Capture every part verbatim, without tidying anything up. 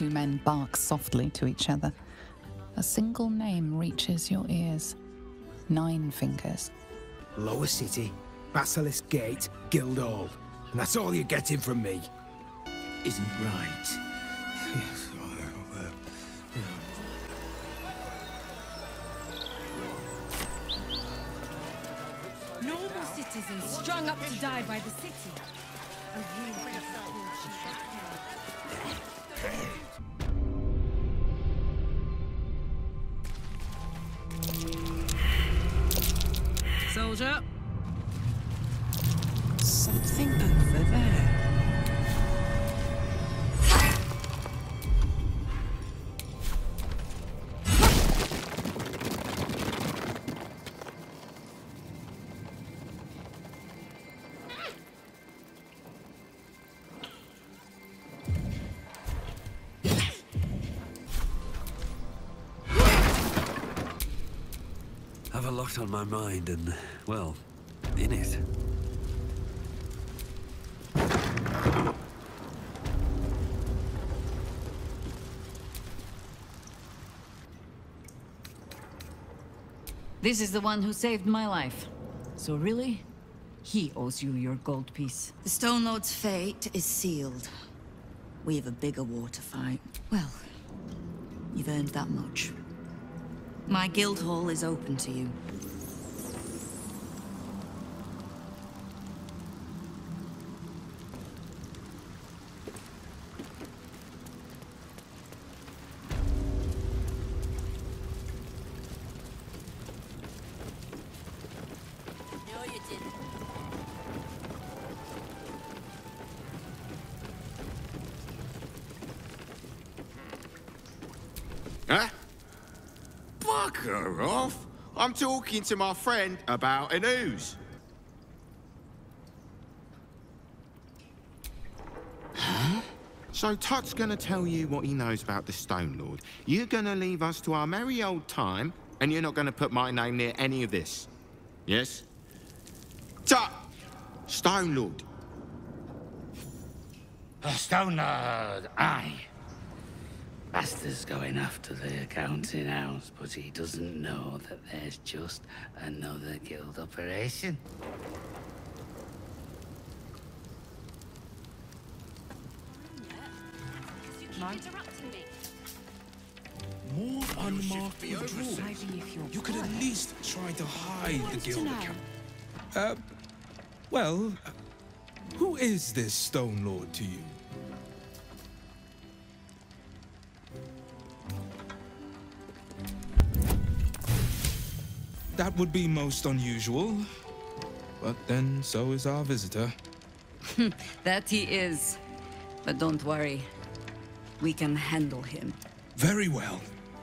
two men bark softly to each other. A single name reaches your ears. Nine fingers. Lower City, Basilisk Gate, Guildhall. And that's all you're getting from me. Isn't right. Yes. Normal citizens strung up to die by the city. A Soldier. Something over there. I have a lot on my mind and, well, in it. This is the one who saved my life. So really, he owes you your gold piece. The Stone Lord's fate is sealed. We have a bigger war to fight. Well, you've earned that much. My guild hall is open to you. No, you didn't. Huh? Fucker off! I'm talking to my friend about an ooze. Huh? So Tut's gonna tell you what he knows about the Stone Lord. You're gonna leave us to our merry old time, and you're not gonna put my name near any of this. Yes? Tut! Stone Lord. A Stone Lord, aye. Master's going after the Counting House, but he doesn't know that there's just another guild operation. You keep interrupting me. More unmarked withdrawals. You could at least try to hide the guild account. Uh, well, who is this Stone Lord to you? That would be most unusual, but then so is our visitor. That he is, but don't worry, we can handle him. Very well.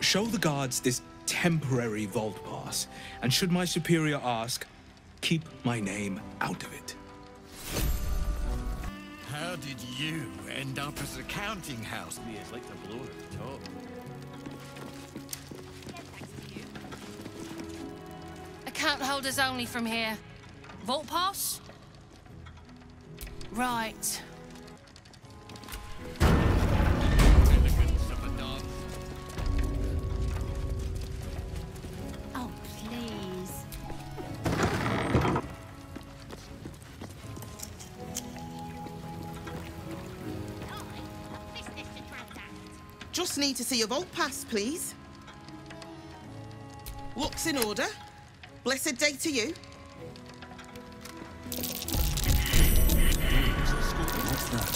Show the guards this temporary vault pass, and should my superior ask, keep my name out of it. How did you end up as a counting house? It's like the blower at the top. Account holders only from here. Vault pass? Right. Oh, please. Just need to see your vault pass, please. Looks in order. Blessed day to you. What's that?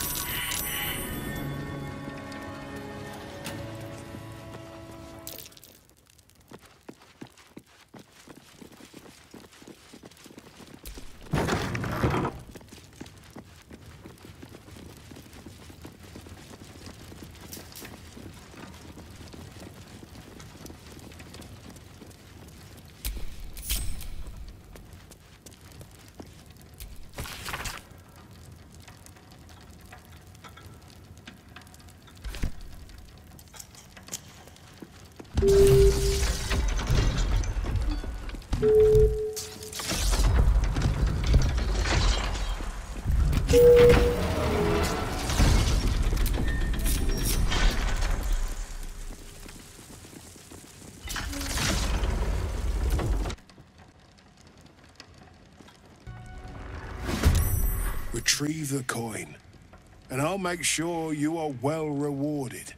retrieve the coin, and I'll make sure you are well rewarded.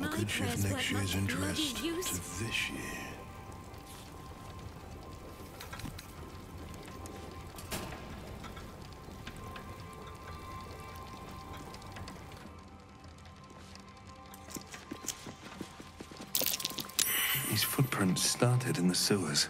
I could shift next year's interest to this year. These footprints started in the sewers.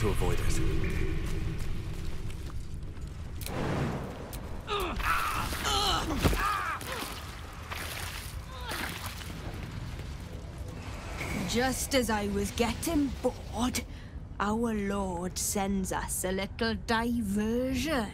To avoid it. Just as I was getting bored, our Lord sends us a little diversion.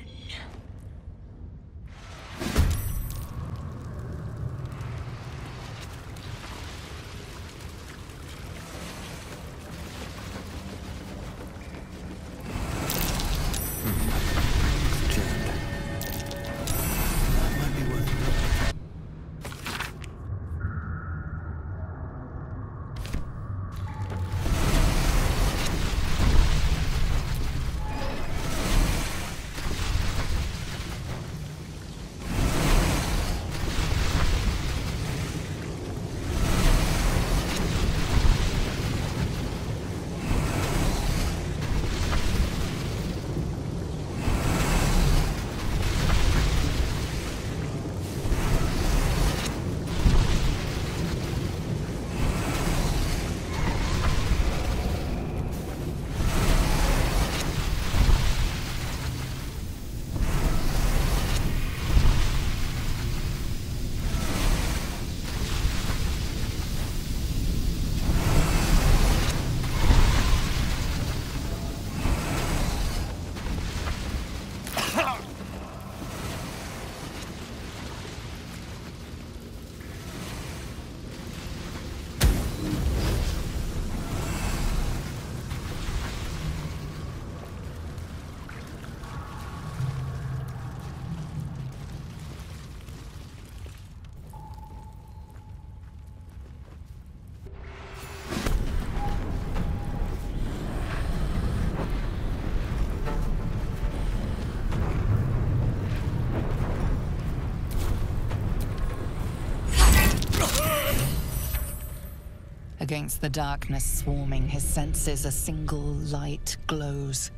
Against the darkness swarming his senses, a single light glows.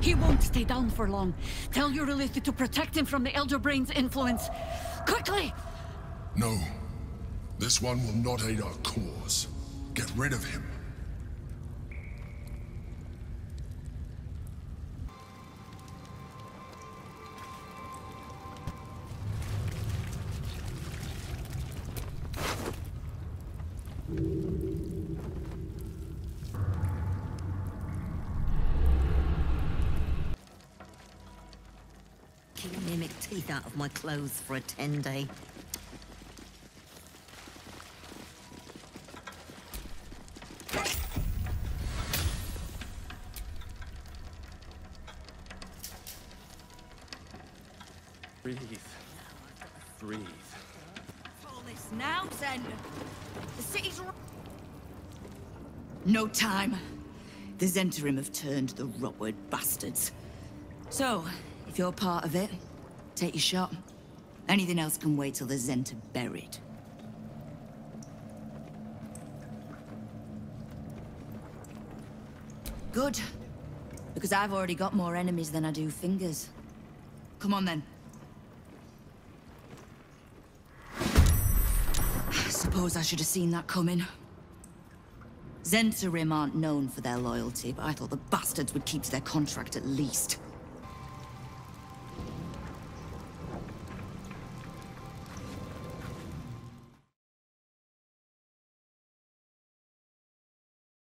He won't stay down for long. Tell Eurylithi to protect him from the Elder Brain's influence. Quickly! No. This one will not aid our cause. Get rid of him. Out of my clothes for a ten day. Breathe. Breathe. All this now, Zen. The city's... No time. The Zhentarim have turned the Rotwood bastards. So, if you're part of it, take your shot. Anything else can wait till the Zent are buried. Good. Because I've already got more enemies than I do fingers. Come on then. I suppose I should have seen that coming. Zhentarim aren't known for their loyalty, but I thought the bastards would keep to their contract at least.